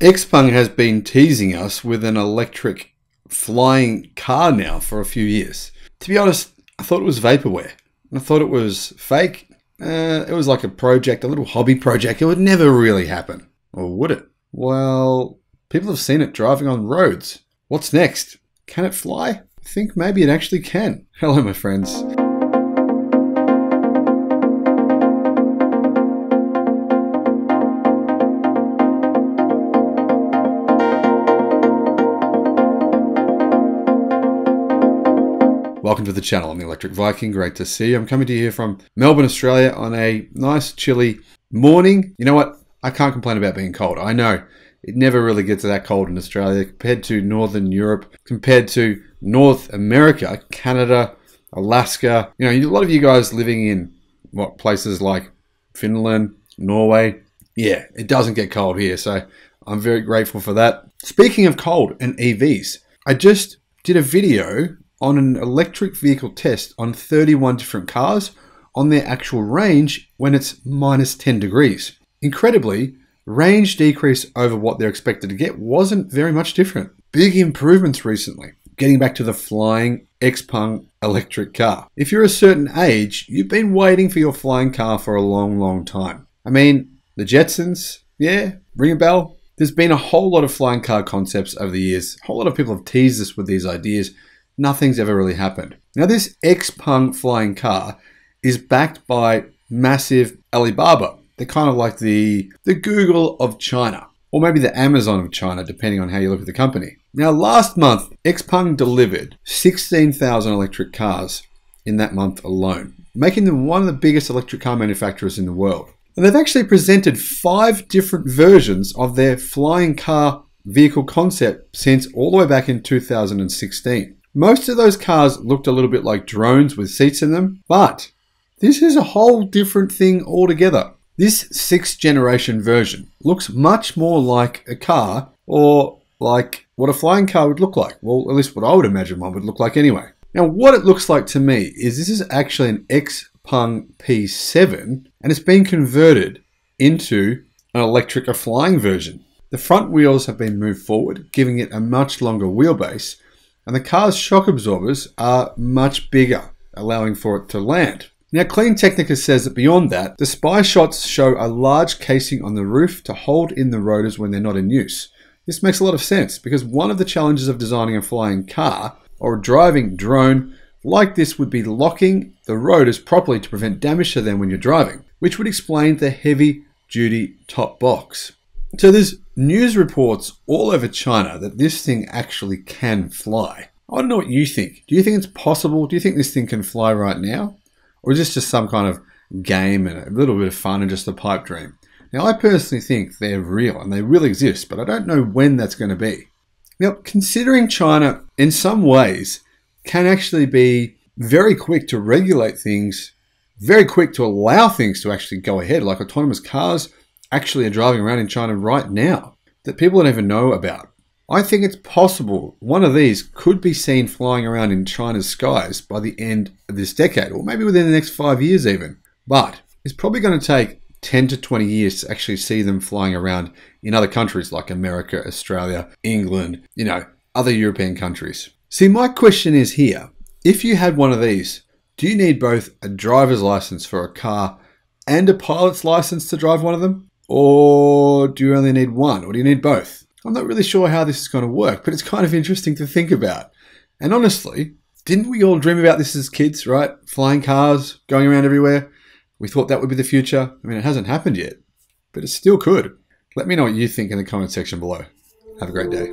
Xpeng has been teasing us with an electric flying car now for a few years. To be honest, I thought it was vaporware. I thought it was fake. It was like a project, a little hobby project. It would never really happen. Or would it? Well, people have seen it driving on roads. What's next? Can it fly? I think maybe it actually can. Hello, my friends. Welcome to the channel. I'm the Electric Viking. Great to see you. I'm coming to you here from Melbourne, Australia on a nice chilly morning. You know what? I can't complain about being cold. I know it never really gets that cold in Australia compared to Northern Europe, compared to North America, Canada, Alaska. You know, a lot of you guys living in what places like Finland, Norway. Yeah, it doesn't get cold here. So I'm very grateful for that. Speaking of cold and EVs, I just did a video on an electric vehicle test on 31 different cars on their actual range when it's minus 10 degrees. Incredibly, range decrease over what they're expected to get wasn't very much different. Big improvements recently. Getting back to the flying Xpeng electric car. If you're a certain age, you've been waiting for your flying car for a long, long time. I mean, the Jetsons, yeah, ring a bell. There's been a whole lot of flying car concepts over the years. A whole lot of people have teased us with these ideas. Nothing's ever really happened. Now, this Xpeng flying car is backed by massive Alibaba. They're kind of like the Google of China, or maybe the Amazon of China, depending on how you look at the company. Now, last month, Xpeng delivered 16,000 electric cars in that month alone, making them one of the biggest electric car manufacturers in the world. And they've actually presented 5 different versions of their flying car vehicle concept since all the way back in 2016. Most of those cars looked a little bit like drones with seats in them, but this is a whole different thing altogether. This 6th generation version looks much more like a car, or like what a flying car would look like. Well, at least what I would imagine one would look like anyway. Now, what it looks like to me is this is actually an Xpeng P7, and it's been converted into an electric or flying version. The front wheels have been moved forward, giving it a much longer wheelbase, and the car's shock absorbers are much bigger, allowing for it to land. Now, Clean Technica says that beyond that, the spy shots show a large casing on the roof to hold in the rotors when they're not in use. This makes a lot of sense because one of the challenges of designing a flying car or a driving drone like this would be locking the rotors properly to prevent damage to them when you're driving, which would explain the heavy-duty top box. So there's news reports all over China that this thing actually can fly. I want to know what you think. Do you think it's possible? Do you think this thing can fly right now? Or is this just some kind of game and a little bit of fun and just a pipe dream? Now, I personally think they're real and they really exist, but I don't know when that's going to be. Now, considering China, in some ways, can actually be very quick to regulate things, very quick to allow things to actually go ahead, like autonomous cars actually are driving around in China right now that people don't even know about. I think it's possible one of these could be seen flying around in China's skies by the end of this decade, or maybe within the next 5 years even. But it's probably going to take 10 to 20 years to actually see them flying around in other countries like America, Australia, England, you know, other European countries. See, my question is here, if you had one of these, do you need both a driver's license for a car and a pilot's license to drive one of them? Or do you only need one, or do you need both? I'm not really sure how this is going to work, but it's kind of interesting to think about. And honestly, didn't we all dream about this as kids, right? Flying cars, going around everywhere. We thought that would be the future. I mean, it hasn't happened yet, but it still could. Let me know what you think in the comment section below. Have a great day.